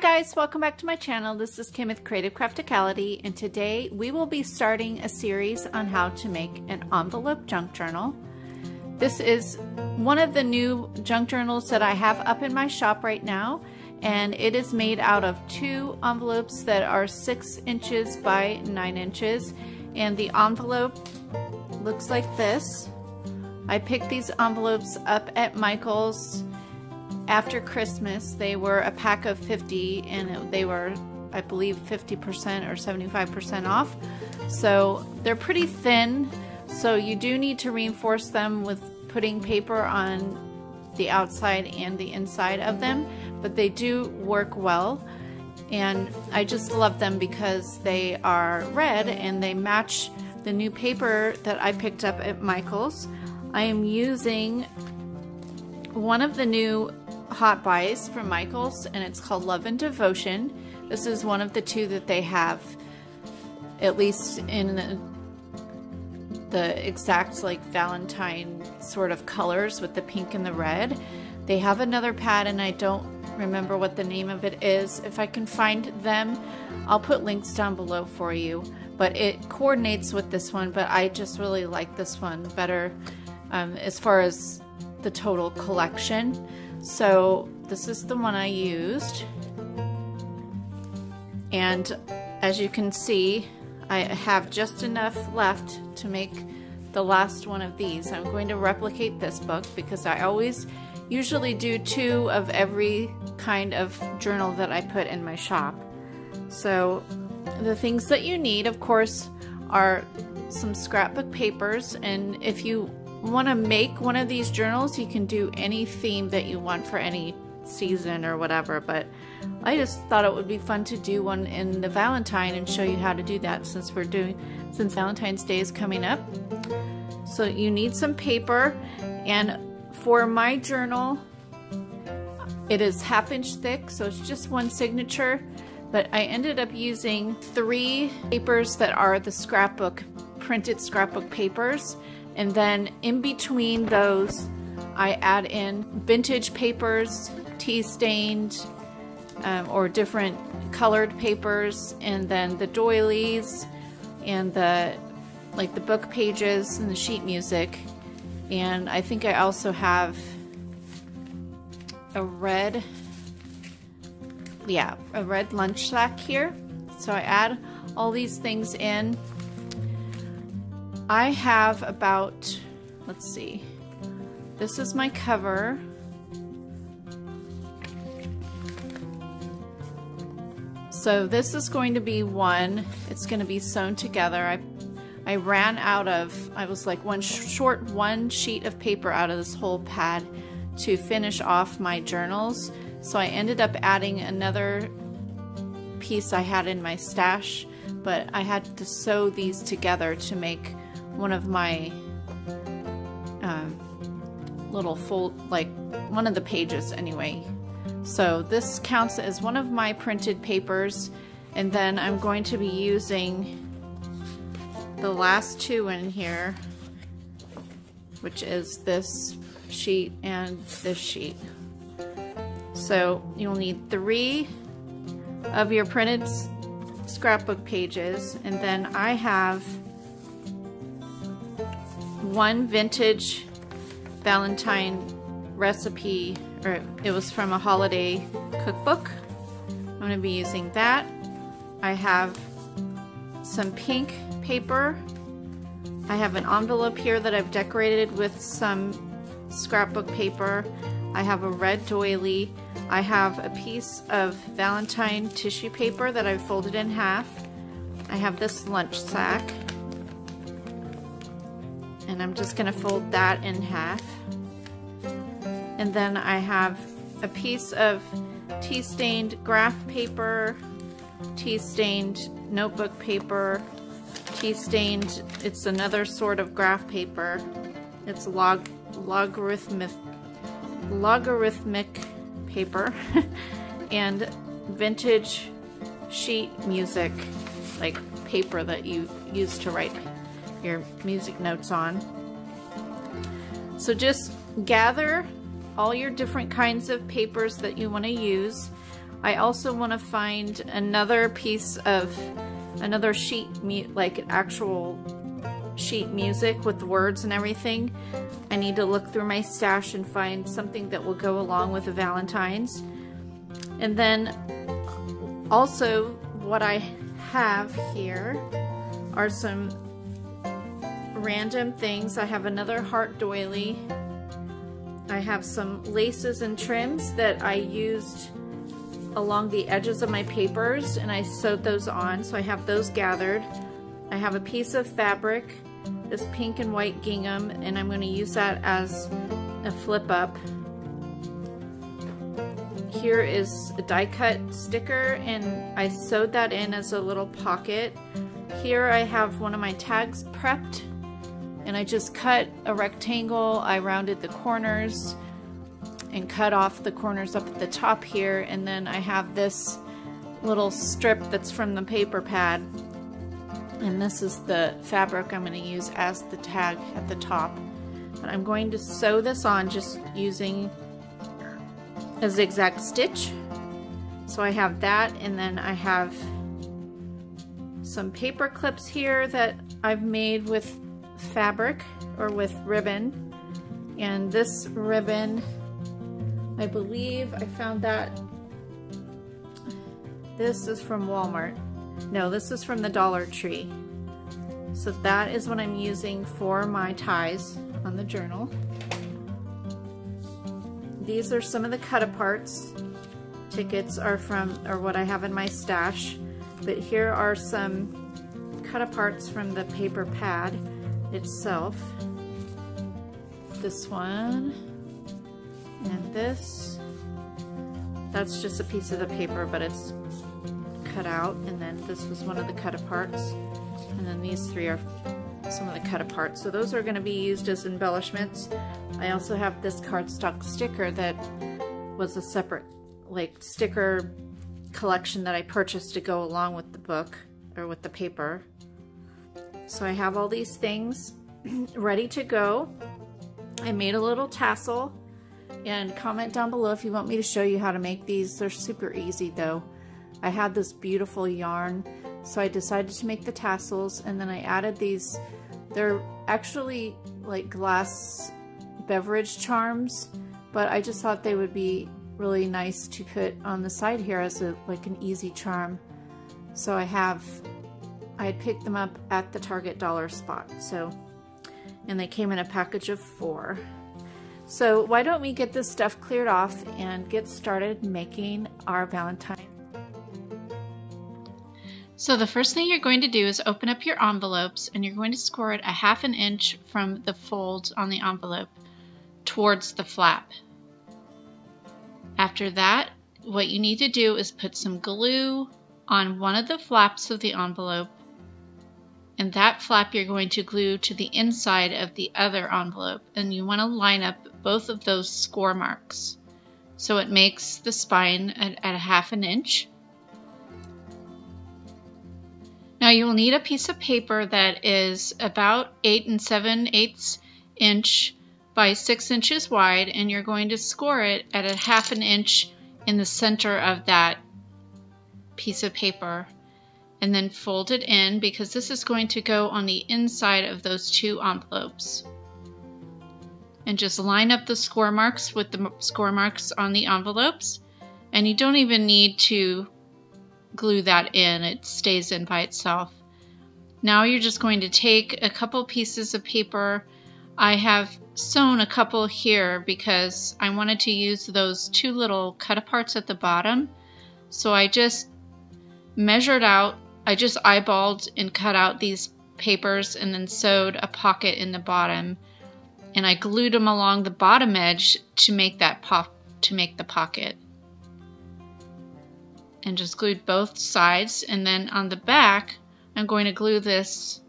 Hi guys, welcome back to my channel. This is Kim with Creative Crafticality, and today we will be starting a series on how to make an envelope junk journal. This is one of the new junk journals that I have up in my shop right now, and it is made out of two envelopes that are 6 inches by 9 inches, and the envelope looks like this. I picked these envelopes up at Michael's after Christmas. They were a pack of 50 and they were, I believe, 50% or 75% off. So they're pretty thin, so you do need to reinforce them with putting paper on the outside and the inside of them, but they do work well. And I just love them because they are red and they match the new paper that I picked up at Michael's. I am using one of the new Hot Buys from Michael's, and it's called Love and Devotion. This is one of the two that they have, at least in the exact like Valentine sort of colors with the pink and the red. They have another pad and I don't remember what the name of it is. If I can find them, I'll put links down below for you, but it coordinates with this one. But I just really like this one better as far as the total collection. So this is the one I used, and as you can see, I have just enough left to make the last one of these. I'm going to replicate this book because I usually do two of every kind of journal that I put in my shop. So the things that you need, of course, are some scrapbook papers, and if you want to make one of these journals, you can do any theme that you want for any season or whatever, but I just thought it would be fun to do one in the Valentine and show you how to do that since Valentine's Day is coming up. So you need some paper, and for my journal it is 1/2 inch thick, so it's just one signature, but I ended up using 3 papers that are the printed scrapbook papers. And then in between those, I add in vintage papers, tea-stained or different colored papers, and then the doilies and the book pages and the sheet music. And I think I also have a red lunch sack here. So I add all these things in. I have about, let's see, this is my cover. So this is going to be one, it's going to be sewn together. I ran out of, I was like one sheet of paper out of this whole pad to finish off my journals. So I ended up adding another piece I had in my stash, but I had to sew these together to make one of my little fold, like one of the pages anyway. So this counts as one of my printed papers, and then I'm going to be using the last two in here, which is this sheet and this sheet. So you'll need 3 of your printed scrapbook pages, and then I have one vintage Valentine recipe, or it was from a holiday cookbook. I'm going to be using that. I have some pink paper. I have an envelope here that I've decorated with some scrapbook paper. I have a red doily. I have a piece of Valentine tissue paper that I've folded in half. I have this lunch sack, and I'm just going to fold that in half. And then I have a piece of tea-stained graph paper, tea-stained notebook paper, tea-stained, it's another sort of graph paper. It's logarithmic paper, and vintage sheet music, like paper that you use to write your music notes on. So just gather all your different kinds of papers that you want to use. I also want to find another piece of another sheet, like actual sheet music with the words and everything. I need to look through my stash and find something that will go along with the Valentine's. And then also what I have here are some random things. I have another heart doily. I have some laces and trims that I used along the edges of my papers and I sewed those on, so I have those gathered. I have a piece of fabric, this pink and white gingham, and I'm going to use that as a flip up. Here is a die cut sticker and I sewed that in as a little pocket. Here I have one of my tags prepped and I just cut a rectangle. I rounded the corners and cut off the corners up at the top here, and then I have this little strip that's from the paper pad. And this is the fabric I'm going to use as the tag at the top. But I'm going to sew this on just using a zigzag stitch. So I have that, and then I have some paper clips here that I've made with fabric or with ribbon. And this ribbon, I believe I found that. This is from Walmart. No, this is from the Dollar Tree. So that is what I'm using for my ties on the journal. These are some of the cut-aparts. Tickets are from, or what I have in my stash. But here are some cut-aparts from the paper pad itself. This one and this. That's just a piece of the paper, but it's cut out, and then this was one of the cut-aparts, and then these three are some of the cut-aparts. So those are going to be used as embellishments. I also have this cardstock sticker that was a separate sticker collection that I purchased to go along with the book or with the paper. So I have all these things ready to go. I made a little tassel, and comment down below if you want me to show you how to make these. They're super easy though. I had this beautiful yarn, so I decided to make the tassels, and then I added these. They're actually like glass beverage charms, but I just thought they would be really nice to put on the side here as a, like an easy charm. So I picked them up at the Target dollar spot, so, and they came in a package of 4. So why don't we get this stuff cleared off and get started making our Valentine's. So the first thing you're going to do is open up your envelopes, and you're going to score 1/2 inch from the fold on the envelope towards the flap. After that, what you need to do is put some glue on one of the flaps of the envelope, and that flap you're going to glue to the inside of the other envelope, and you want to line up both of those score marks so it makes the spine at 1/2 inch. Now you will need a piece of paper that is about 8 7/8 inch by 6 inches wide, and you're going to score it at 1/2 inch in the center of that piece of paper, and then fold it in, because this is going to go on the inside of those 2 envelopes. And just line up the score marks with the score marks on the envelopes, and you don't even need to glue that in, it stays in by itself. Now you're just going to take a couple pieces of paper. I have sewn a couple here because I wanted to use those 2 little cut aparts at the bottom, so I just measured out, I just eyeballed and cut out these papers and then sewed a pocket in the bottom, and I glued them along the bottom edge to make that to make the pocket. And just glued both sides, and then on the back I'm going to glue this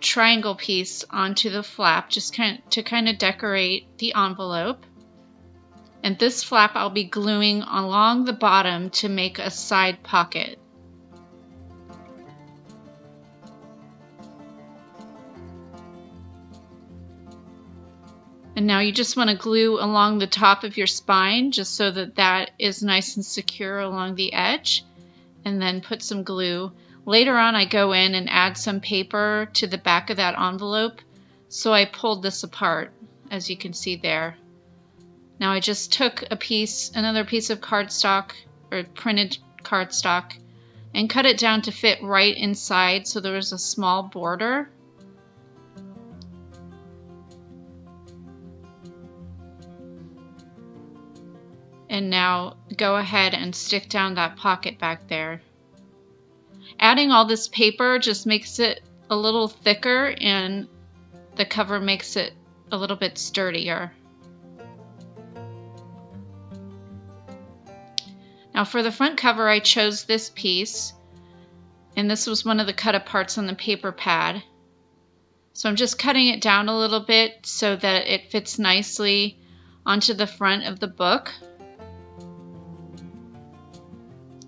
triangle piece onto the flap just to kind of decorate the envelope. And this flap I'll be gluing along the bottom to make a side pocket. And now you just want to glue along the top of your spine just so that that is nice and secure along the edge, and then put some glue. Later on I go in and add some paper to the back of that envelope, so I pulled this apart as you can see there. Now I just took a piece, another piece of cardstock or printed cardstock, and cut it down to fit right inside so there was a small border. And now go ahead and stick down that pocket back there. Adding all this paper just makes it a little thicker and the cover makes it a little bit sturdier. Now for the front cover I chose this piece, and this was one of the cut aparts on the paper pad. So I'm just cutting it down a little bit so that it fits nicely onto the front of the book.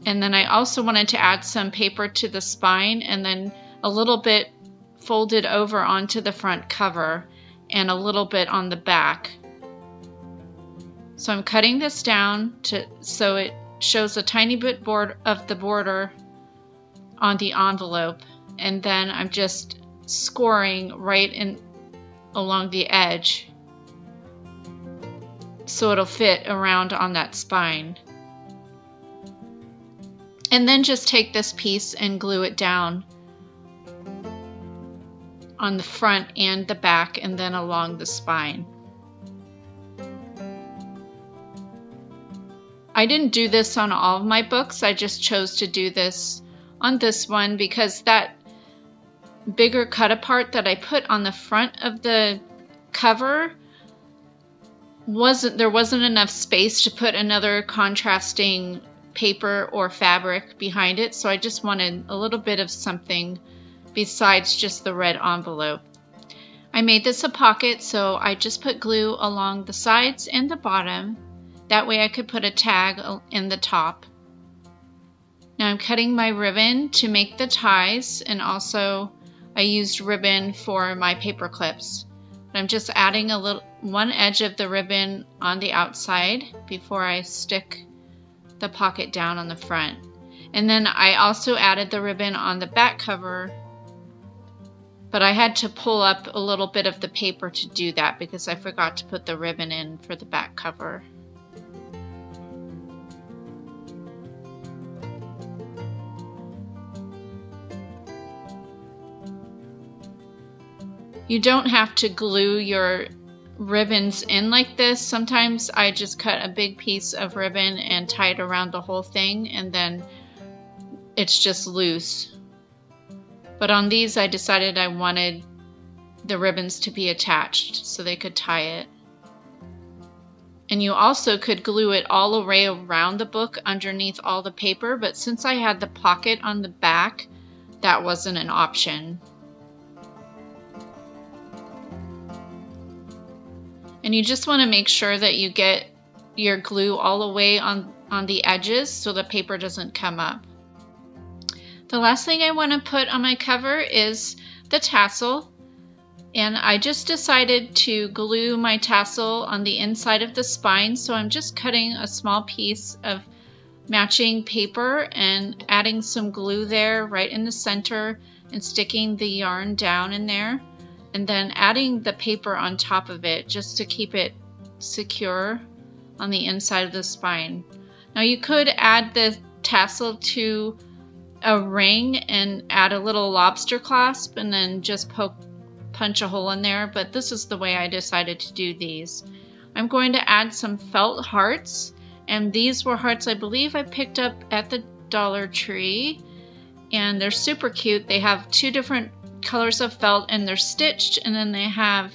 And then I also wanted to add some paper to the spine and then a little bit folded over onto the front cover and a little bit on the back. So I'm cutting this down so it shows a tiny bit of the border on the envelope, and then I'm just scoring right in along the edge so it'll fit around on that spine. And then just take this piece and glue it down on the front and the back and then along the spine. I didn't do this on all of my books, I just chose to do this on this one because that bigger cut apart that I put on the front of the cover, there wasn't enough space to put another contrasting paper or fabric behind it, so I just wanted a little bit of something besides just the red envelope. I made this a pocket, so I just put glue along the sides and the bottom. That way I could put a tag in the top. Now I'm cutting my ribbon to make the ties, and also I used ribbon for my paper clips. And I'm just adding one edge of the ribbon on the outside before I stick the pocket down on the front. And then I also added the ribbon on the back cover, but I had to pull up a little bit of the paper to do that because I forgot to put the ribbon in for the back cover. You don't have to glue your ribbons in like this. Sometimes I just cut a big piece of ribbon and tie it around the whole thing, and then it's just loose. But on these I decided I wanted the ribbons to be attached so they could tie it. And you also could glue it all the way around the book underneath all the paper, but since I had the pocket on the back, that wasn't an option. And you just want to make sure that you get your glue all the way on the edges so the paper doesn't come up. The last thing I want to put on my cover is the tassel. And I just decided to glue my tassel on the inside of the spine, so I'm just cutting a small piece of matching paper and adding some glue there right in the center and sticking the yarn down in there, and then adding the paper on top of it just to keep it secure on the inside of the spine. Now you could add the tassel to a ring and add a little lobster clasp and then just punch a hole in there, but this is the way I decided to do these. I'm going to add some felt hearts, and these were hearts I believe I picked up at the Dollar Tree, and they're super cute. They have two different colors of felt and they're stitched, and then they have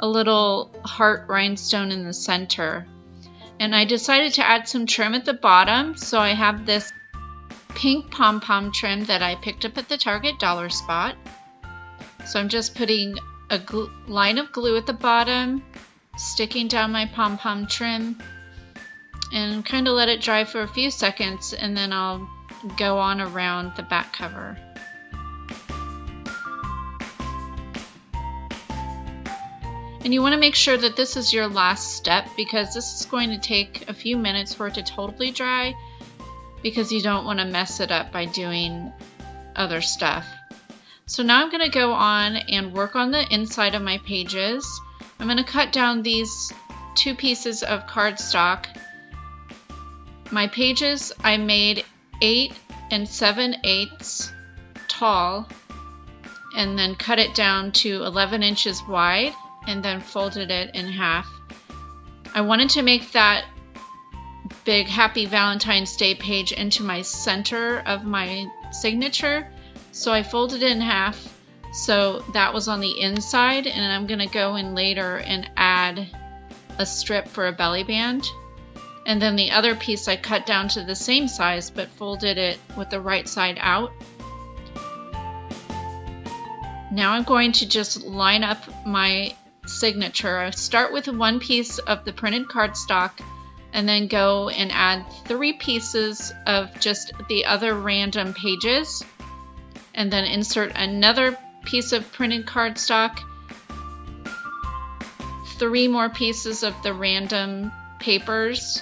a little heart rhinestone in the center. And I decided to add some trim at the bottom, so I have this pink pom-pom trim that I picked up at the Target dollar spot. So I'm just putting a line of glue at the bottom, sticking down my pom-pom trim, and kind of let it dry for a few seconds, and then I'll go on around the back cover. And you want to make sure that this is your last step, because this is going to take a few minutes for it to totally dry, because you don't want to mess it up by doing other stuff. So now I'm going to go on and work on the inside of my pages. I'm going to cut down these two pieces of cardstock. My pages I made 8 7/8 tall, and then cut it down to 11 inches wide, and then folded it in half. I wanted to make that big Happy Valentine's Day page into my center of my signature, so I folded it in half. So that was on the inside, and I'm gonna go in later and add a strip for a belly band. And then the other piece I cut down to the same size, but folded it with the right side out. Now I'm going to just line up my signature. I start with one piece of the printed cardstock, and then go and add 3 pieces of just the other random pages, and then insert another piece of printed cardstock, 3 more pieces of the random papers,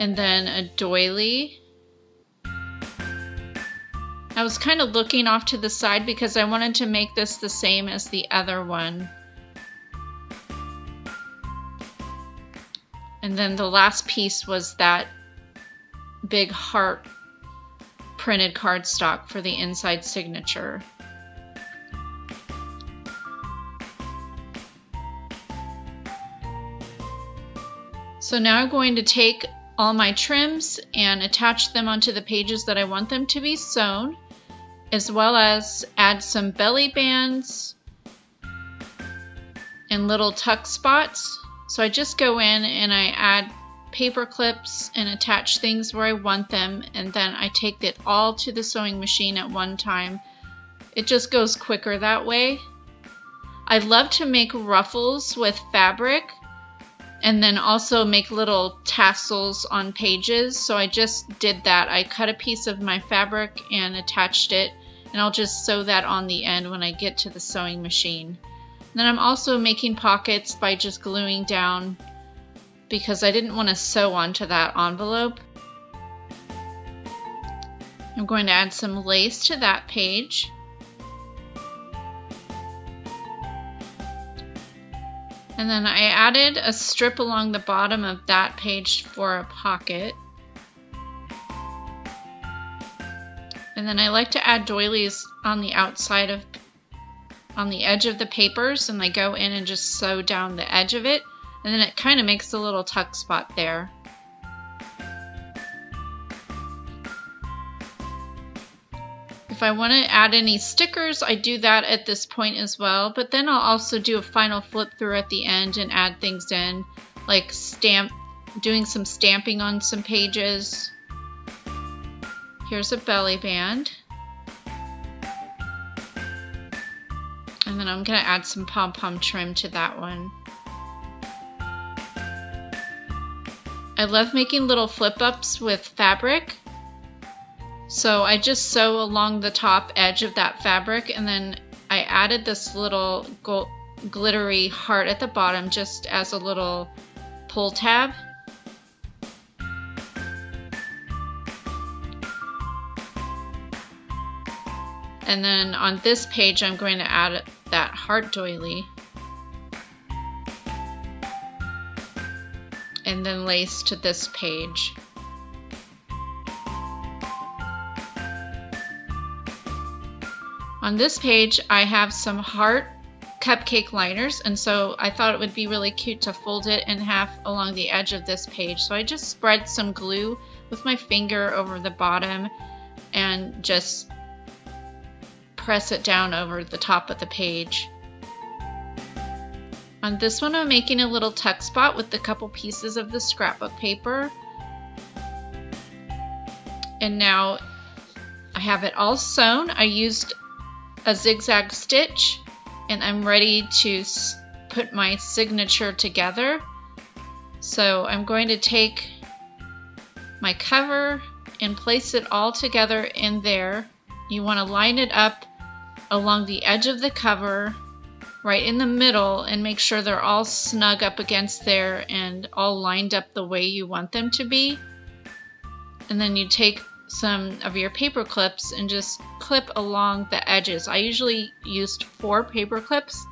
and then a doily. I was kind of looking off to the side because I wanted to make this the same as the other one. And then the last piece was that big heart printed cardstock for the inside signature. So now I'm going to take all my trims and attach them onto the pages that I want them to be sewn, as well as add some belly bands and little tuck spots. So I just go in and I add paper clips and attach things where I want them, and then I take it all to the sewing machine at one time. It just goes quicker that way. I love to make ruffles with fabric, and then also make little tassels on pages. So I just did that. I cut a piece of my fabric and attached it, and I'll just sew that on the end when I get to the sewing machine. And then I'm also making pockets by just gluing down, because I didn't want to sew onto that envelope. I'm going to add some lace to that page. And then I added a strip along the bottom of that page for a pocket. And then I like to add doilies on the outside of, on the edge of the papers, and I go in and just sew down the edge of it. And then it kind of makes a little tuck spot there. If I want to add any stickers, I do that at this point as well, but then I'll also do a final flip through at the end and add things in, like doing some stamping on some pages. Here's a belly band. And then I'm going to add some pom-pom trim to that one. I love making little flip-ups with fabric. So I just sew along the top edge of that fabric, and then I added this little glittery heart at the bottom just as a little pull tab. And then on this page I'm going to add that heart doily. And then lace to this page. On this page, I have some heart cupcake liners, and so I thought it would be really cute to fold it in half along the edge of this page. So I just spread some glue with my finger over the bottom and just press it down over the top of the page. On this one, I'm making a little tuck spot with a couple pieces of the scrapbook paper. And now I have it all sewn. I used a zigzag stitch, and I'm ready to put my signature together. So I'm going to take my cover and place it all together in there. You want to line it up along the edge of the cover, right in the middle, and make sure they're all snug up against there and all lined up the way you want them to be. And then you take some of your paper clips and just clip along the edges. I usually used 4 paper clips,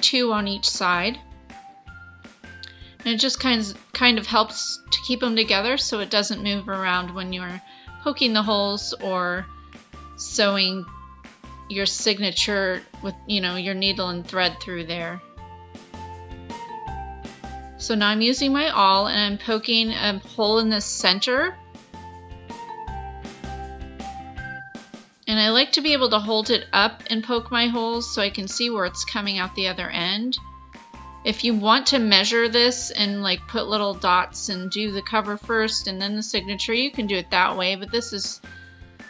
2 on each side. And it just kind of helps to keep them together so it doesn't move around when you're poking the holes or sewing your signature with, you know, your needle and thread through there. So now I'm using my awl and I'm poking a hole in the center. And I like to be able to hold it up and poke my holes so I can see where it's coming out the other end. If you want to measure this and like put little dots and do the cover first and then the signature, you can do it that way, but this is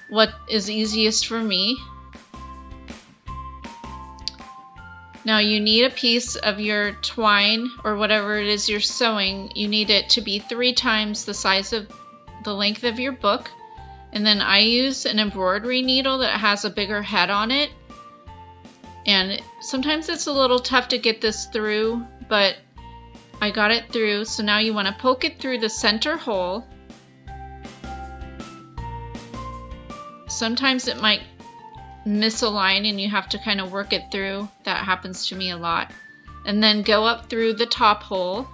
what is easiest for me. Now you need a piece of your twine or whatever it is you're sewing. You need it to be 3 times the size of the length of your book. And then I use an embroidery needle that has a bigger head on it. And sometimes it's a little tough to get this through, but I got it through. So now you want to poke it through the center hole. Sometimes it might misalign and you have to kind of work it through. That happens to me a lot. And then go up through the top hole,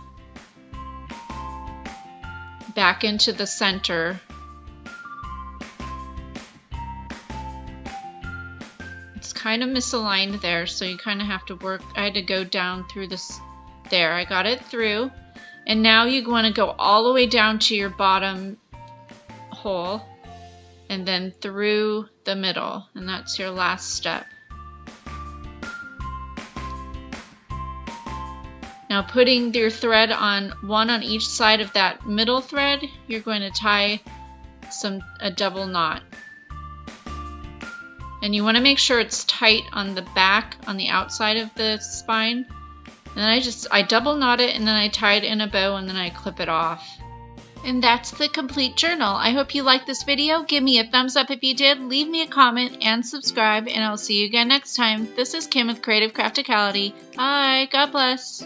back into the center. It's kind of misaligned there, so you kind of have to work. I had to go down through this. There, I got it through. And now you want to go all the way down to your bottom hole and then through the middle, and that's your last step. Now putting your thread on one on each side of that middle thread, you're going to tie a double knot. And you want to make sure it's tight on the back, on the outside of the spine. And then I double knot it, and then I tie it in a bow, and then I clip it off. And that's the complete journal. I hope you liked this video. Give me a thumbs up if you did. Leave me a comment and subscribe, and I'll see you again next time. This is Kim with Creative Crafticality. Bye. God bless.